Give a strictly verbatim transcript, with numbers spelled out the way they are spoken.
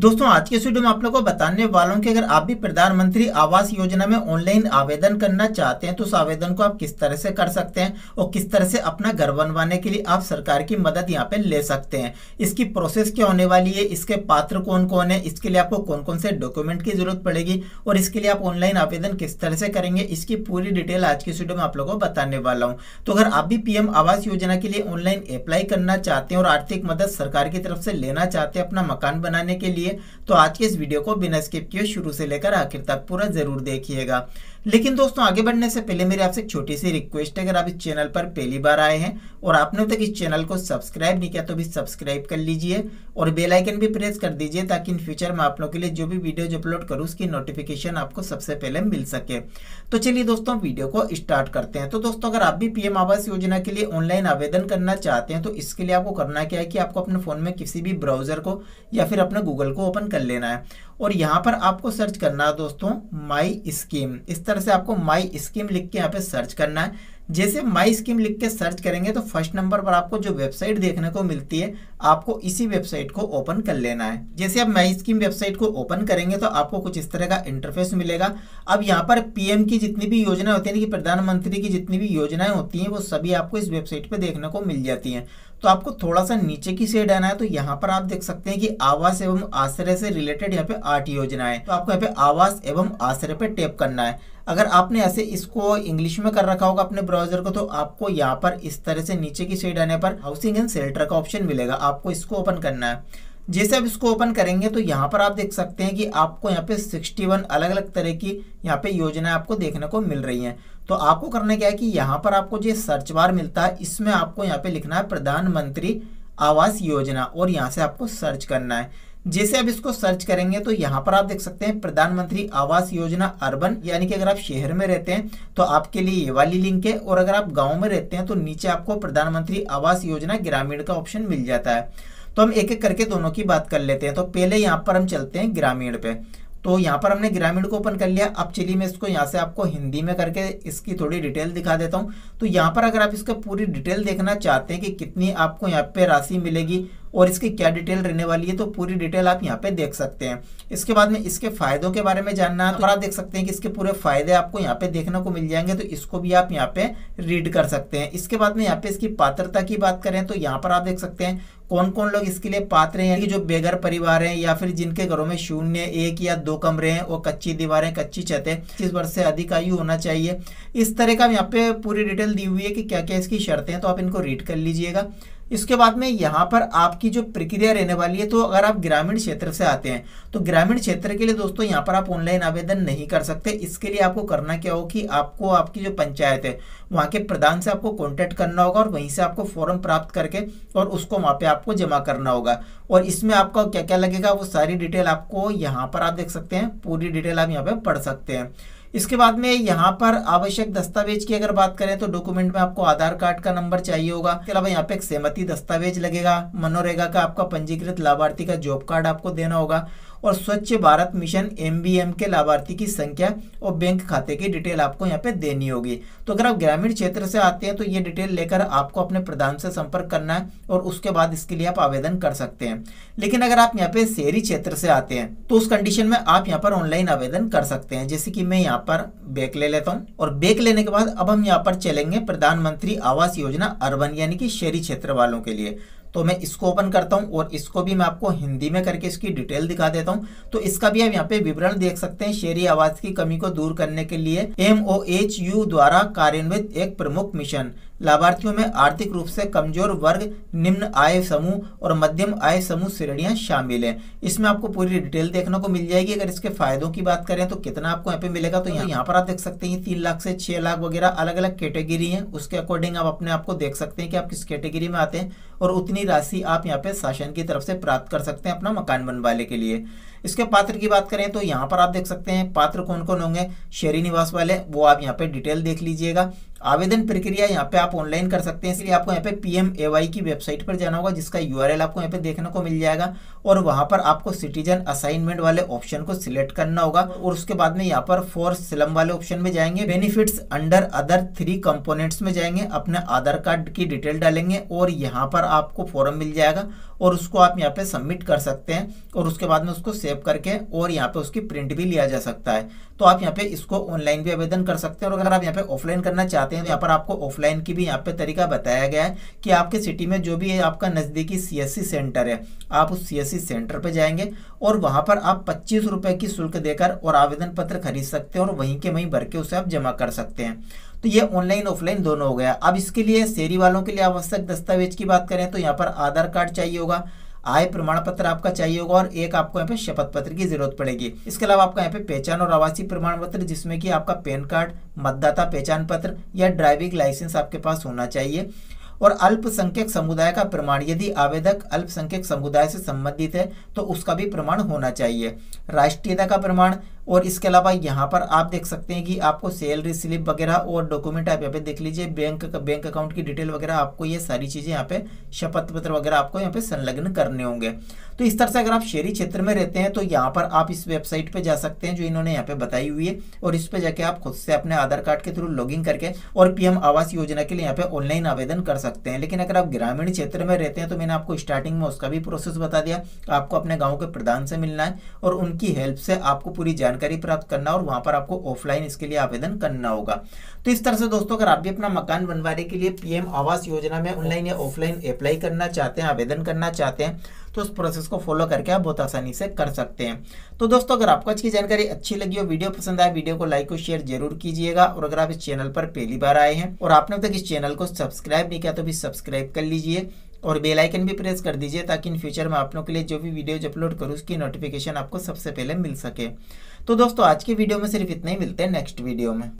दोस्तों आज के वीडियो में आप लोगों को बताने वाला हूं कि अगर आप भी प्रधानमंत्री आवास योजना में ऑनलाइन आवेदन करना चाहते हैं तो उस आवेदन को आप किस तरह से कर सकते हैं और किस तरह से अपना घर बनवाने के लिए आप सरकार की मदद यहां पे ले सकते हैं। इसकी प्रोसेस क्या होने वाली है, इसके पात्र कौन कौन है, इसके लिए आपको कौन कौन से डॉक्यूमेंट की जरूरत पड़ेगी और इसके लिए आप ऑनलाइन आवेदन किस तरह से करेंगे, इसकी पूरी डिटेल आज के वीडियो में आप लोगों को बताने वाला हूँ। तो अगर आप भी पीएम आवास योजना के लिए ऑनलाइन अप्लाई करना चाहते हैं और आर्थिक मदद सरकार की तरफ से लेना चाहते हैं अपना मकान बनाने के लिए, तो आज के इस वीडियो को बिना स्किप किए शुरू से लेकर आखिर तक पूरा जरूर देखिएगा। लेकिन दोस्तों आगे बढ़ने से पहले मेरी आपसे एक छोटी सी रिक्वेस्ट है, अगर आप इस चैनल पर पहली बार आए हैं और आपने अभी तक इस चैनल को सब्सक्राइब नहीं किया तो भी सब्सक्राइब कर लीजिए और बेल आइकन भी प्रेस कर दीजिए ताकि इन फ्यूचर में आप लोगों के लिए जो भी वीडियो अपलोड करूँ उसकी नोटिफिकेशन आपको सबसे पहले मिल सके। तो चलिए दोस्तों वीडियो को स्टार्ट करते हैं। तो दोस्तों अगर आप भी पीएम आवास योजना के लिए ऑनलाइन आवेदन करना चाहते हैं तो इसके लिए आपको करना क्या है कि आपको अपने फोन में किसी भी ब्राउजर को या फिर अपने गूगल को ओपन कर लेना है और यहां पर आपको सर्च करना है दोस्तों माई स्कीम। इस तरह से आपको माई स्कीम लिख के यहां पे सर्च करना है। जैसे माई स्कीम लिख के सर्च करेंगे तो फर्स्ट नंबर पर आपको जो वेबसाइट देखने को मिलती है आपको इसी वेबसाइट को ओपन कर लेना है। जैसे आप माई स्कीम वेबसाइट को ओपन करेंगे तो आपको कुछ इस तरह का इंटरफेस मिलेगा। अब यहाँ पर पीएम की जितनी भी योजनाएं होती है कि प्रधानमंत्री की जितनी भी योजनाएं होती हैं वो सभी आपको इस वेबसाइट पर देखने को मिल जाती हैं। तो आपको थोड़ा सा नीचे की साइड आना है तो यहाँ पर आप देख सकते हैं कि आवास एवं आश्रय से रिलेटेड यहाँ पे आठ योजनाएं, तो आपको यहाँ पे आवास एवं आश्रय पे टैप करना है। अगर आपने ऐसे इसको इंग्लिश में कर रखा होगा अपने ब्राउजर को तो आपको यहाँ पर इस तरह से नीचे की साइड आने पर हाउसिंग एंड शेल्टर का ऑप्शन मिलेगा, आपको इसको ओपन करना है। जैसे आप इसको ओपन करेंगे तो यहाँ पर आप देख सकते हैं कि आपको यहाँ पे इकसठ अलग अलग तरह की यहाँ पे योजनाएं आपको देखने को मिल रही हैं। तो आपको करना क्या है कि यहाँ पर आपको जो सर्च बार मिलता है इसमें आपको यहाँ पे लिखना है प्रधानमंत्री आवास योजना और यहाँ से आपको सर्च करना है। जैसे आप इसको सर्च करेंगे तो यहाँ पर आप देख सकते हैं प्रधानमंत्री आवास योजना अर्बन, यानी कि अगर आप शहर में रहते हैं तो आपके लिए ये वाली लिंक है और अगर आप गाँव में रहते हैं तो नीचे आपको प्रधानमंत्री आवास योजना ग्रामीण का ऑप्शन मिल जाता है। तो हम एक एक करके दोनों की बात कर लेते हैं। तो पहले यहाँ पर हम चलते हैं ग्रामीण पे। तो यहाँ पर हमने ग्रामीण को ओपन कर लिया। अब चलिए मैं इसको यहाँ से आपको हिंदी में करके इसकी थोड़ी डिटेल दिखा देता हूँ। तो यहाँ पर अगर आप इसका पूरी डिटेल देखना चाहते हैं कि कितनी आपको यहाँ पे राशि मिलेगी और इसकी क्या डिटेल रहने वाली है तो पूरी डिटेल आप यहाँ पे देख सकते हैं। इसके बाद में इसके फायदों के बारे में जानना है तो आप देख सकते हैं कि इसके पूरे फायदे आपको यहाँ पे देखने को मिल जाएंगे, तो इसको भी आप यहाँ पे रीड कर सकते हैं। इसके बाद में यहाँ पे इसकी पात्रता की बात करें तो यहाँ पर आप देख सकते हैं कौन कौन लोग इसके लिए पात्र हैं, यानी जो बेघर परिवार हैं या फिर जिनके घरों में शून्य एक या दो कमरे हैं और कच्ची दीवारें कच्ची छतें, तीस वर्ष से अधिक आयु होना चाहिए, इस तरह का यहाँ पे पूरी डिटेल दी हुई है कि क्या क्या इसकी शर्तें हैं, तो आप इनको रीड कर लीजिएगा। इसके बाद में यहाँ पर आपकी जो प्रक्रिया रहने वाली है, तो अगर आप ग्रामीण क्षेत्र से आते हैं तो ग्रामीण क्षेत्र के लिए दोस्तों यहाँ पर आप ऑनलाइन आवेदन नहीं कर सकते। इसके लिए आपको करना क्या हो कि आपको आपकी जो पंचायत है वहाँ के प्रधान से आपको कॉन्टैक्ट करना होगा और वहीं से आपको फॉर्म प्राप्त करके और उसको वहाँ पे आपको जमा करना होगा और इसमें आपका क्या क्या लगेगा वो सारी डिटेल आपको यहाँ पर आप देख सकते हैं, पूरी डिटेल आप यहाँ पर पढ़ सकते हैं। इसके बाद में यहाँ पर आवश्यक दस्तावेज की अगर बात करें तो डॉक्यूमेंट में आपको आधार कार्ड का नंबर चाहिए होगा, इसके अलावा यहाँ पे एक सहमति दस्तावेज लगेगा, मनोरेगा का आपका पंजीकृत लाभार्थी का जॉब कार्ड आपको देना होगा और स्वच्छ भारत मिशन एमबीएम के लाभार्थी की संख्या और बैंक खाते की डिटेल आपको यहाँ पे देनी होगी। तो अगर आप ग्रामीण क्षेत्र से आते हैं तो ये डिटेल लेकर आपको अपने प्रधान से संपर्क करना है और उसके बाद इसके लिए आप आवेदन कर सकते हैं। लेकिन अगर आप यहाँ पे शहरी क्षेत्र से आते हैं तो उस कंडीशन में आप यहाँ पर ऑनलाइन आवेदन कर सकते हैं। जैसे कि मैं यहाँ पर बैक ले लेता हूँ और बैक लेने के बाद अब हम यहाँ पर चलेंगे प्रधानमंत्री आवास योजना अर्बन यानी कि शहरी क्षेत्र वालों के लिए। तो मैं इसको ओपन करता हूं और इसको भी मैं आपको हिंदी में करके इसकी डिटेल दिखा देता हूं। तो इसका भी आप यहाँ पे विवरण देख सकते हैं। शहरी आवास की कमी को दूर करने के लिए एमओएचयू द्वारा कार्यान्वित एक प्रमुख मिशन लाभार्थियों में आर्थिक रूप से कमजोर वर्ग, निम्न आय समूह और मध्यम आय समूह श्रेणियां शामिल हैं। इसमें आपको पूरी डिटेल देखने को मिल जाएगी। अगर इसके फायदों की बात करें तो कितना आपको यहाँ पे मिलेगा तो यहाँ पर आप देख सकते हैं तीन लाख से छह लाख वगैरह अलग अलग कैटेगरी है, उसके अकॉर्डिंग आप अपने आप को देख सकते हैं कि आप किस कैटेगरी में आते हैं और उतनी राशि आप यहाँ पे शासन की तरफ से प्राप्त कर सकते हैं अपना मकान बनवाने के लिए। इसके पात्र की बात करें तो यहाँ पर आप देख सकते हैं पात्र कौन कौन होंगे, शहरी निवास वाले, वो आप यहाँ पे डिटेल देख लीजिएगा। आवेदन प्रक्रिया यहाँ पे आप ऑनलाइन कर सकते हैं, इसलिए आपको यहाँ पे पीएम एवाई की वेबसाइट पर जाना होगा जिसका यूआरएल आपको यहाँ पे देखने को मिल जाएगा और वहाँ पर आपको सिटीजन असाइनमेंट वाले ऑप्शन को सिलेक्ट करना होगा और उसके बाद में यहाँ पर फोर स्लम वाले ऑप्शन में जाएंगे, benefits under other three components में जाएंगे, अपने आधार कार्ड की डिटेल डालेंगे और यहाँ पर आपको फॉर्म मिल जाएगा और उसको आप यहाँ पे सबमिट कर सकते हैं और उसके बाद में उसको सेव करके और यहाँ पे उसकी प्रिंट भी लिया जा सकता है। तो आप यहाँ पे इसको ऑनलाइन भी आवेदन कर सकते हैं और अगर आप यहाँ पे ऑफलाइन करना चाहते हैं तो यहाँ पर आपको ऑफलाइन की भी यहाँ पे तरीका बताया गया है कि आपके सिटी में जो भी है आपका नज़दीकी सीएससी सेंटर है, आप उस सीएससी सेंटर पर जाएंगे और वहाँ पर आप पच्चीस रुपये की शुल्क देकर और आवेदन पत्र खरीद सकते हैं और वहीं के वहीं भर के उसे आप जमा कर सकते हैं। तो ये ऑनलाइन ऑफलाइन दोनों हो गया। अब इसके लिए शहरी वालों के लिए आवश्यक दस्तावेज की बात करें तो यहाँ पर आधार कार्ड चाहिए होगा, आय प्रमाण पत्र आपका चाहिए होगा और एक आपको यहाँ पे शपथ पत्र की जरूरत पड़ेगी। इसके अलावा आपका यहाँ पे पहचान और आवासीय प्रमाण पत्र जिसमें कि आपका पैन कार्ड, मतदाता पहचान पत्र या ड्राइविंग लाइसेंस आपके पास होना चाहिए। और अल्पसंख्यक समुदाय का प्रमाण, यदि आवेदक अल्पसंख्यक समुदाय से संबंधित है तो उसका भी प्रमाण होना चाहिए, राष्ट्रीयता का प्रमाण। और इसके अलावा यहाँ पर आप देख सकते हैं कि आपको सैलरी स्लिप वगैरह और डॉक्यूमेंट आप यहाँ पे देख लीजिए, बैंक बैंक अकाउंट की डिटेल वगैरह, आपको ये सारी चीज़ें यहाँ पे शपथ पत्र वगैरह आपको यहाँ पे संलग्न करने होंगे। तो इस तरह से अगर आप शहरी क्षेत्र में रहते हैं तो यहाँ पर आप इस वेबसाइट पर जा सकते हैं जो इन्होंने यहाँ पे बताई हुई है और इस पर जाके आप खुद से अपने आधार कार्ड के थ्रू लॉगिन करके और पी एम आवास योजना के लिए यहाँ पे ऑनलाइन आवेदन कर सकते हैं। लेकिन अगर आप ग्रामीण क्षेत्र में रहते हैं तो मैंने आपको स्टार्टिंग में उसका भी प्रोसेस बता दिया, आपको अपने गाँव के प्रधान से मिलना है और उनकी हेल्प से आपको पूरी जानकारी प्राप्त करना और वहां पर आपको ऑफलाइन इसके लिए आवेदन करना होगा। तो इस तरह से दोस्तों अगर आप भी अपना मकान बनवाने के लिए पीएम आवास योजना में ऑनलाइन या ऑफलाइन अप्लाई करना चाहते हैं, आवेदन करना चाहते हैं तो उस प्रोसेस को फॉलो करके आप बहुत आसानी से कर सकते हैं। तो दोस्तों अगर आपको आज की जानकारी अच्छी लगी हो, वीडियो पसंद आए, वीडियो को लाइक और शेयर जरूर कीजिएगा। और अगर आप इस चैनल पर पहली बार आए हैं और आपने अब तक इस चैनल को सब्सक्राइब नहीं किया तो भी सब्सक्राइब कर लीजिए और बेल आइकन भी प्रेस कर दीजिए ताकि इन फ्यूचर में आप लोगों के लिए जो भी वीडियोज अपलोड करूँ उसकी नोटिफिकेशन आपको सबसे पहले मिल सके। तो दोस्तों आज की वीडियो में सिर्फ इतना ही, मिलते हैं नेक्स्ट वीडियो में।